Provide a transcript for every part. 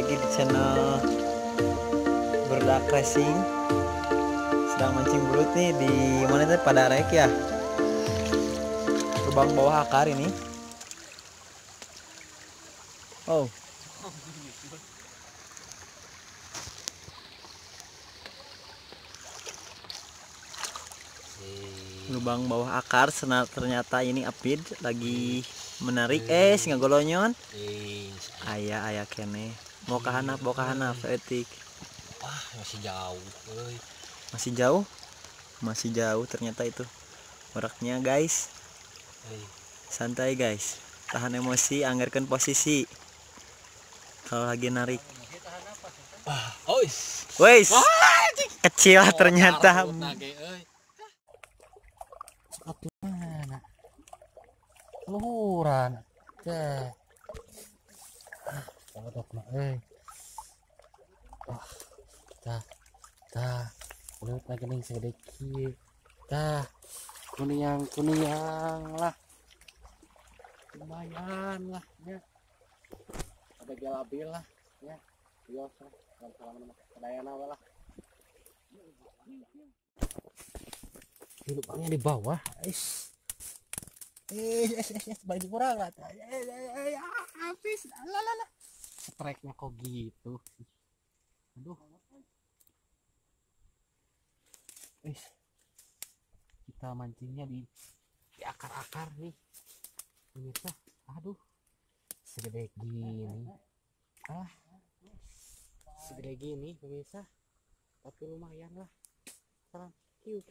lagi di channel Berdak Racing. Sedang mancing belut nih di mana tadi, Padarek ya, lubang bawah akar ini. Oh, lubang bawah akar. Ternyata ini apid lagi menarik singa golonyon. Ayah kene mau kahanap etik. Wah, masih jauh ternyata itu meraknya guys. Santai guys, tahan emosi, anggarkan posisi kalau lagi narik. Wais kecil ternyata. Mana luhuran teh dah kuning lah, lumayan lah ya, ada gelabil lah ya, bios lah, kedayana lah. Lubangnya di bawah. Balik kurang lah. Habis. Strike-nya kok gitu. Aduh. Kita mancingnya di akar-akar nih. Pemirsa, aduh. Segede gini. Segede gini pemirsa. Tapi lumayan lah. Salam. Kiu.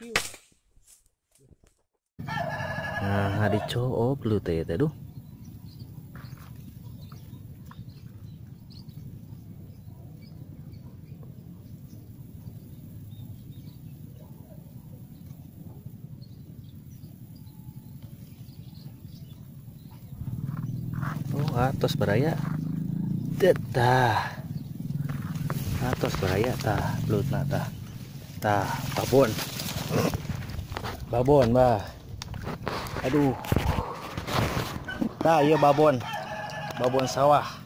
Nah, hari cowok lu teh aduh. Oh, atos baraya. Tah. Atos baraya tah, blutna tah. Tah, babon. Babon, bah. Aduh. Nah, iya babon. Babon sawah.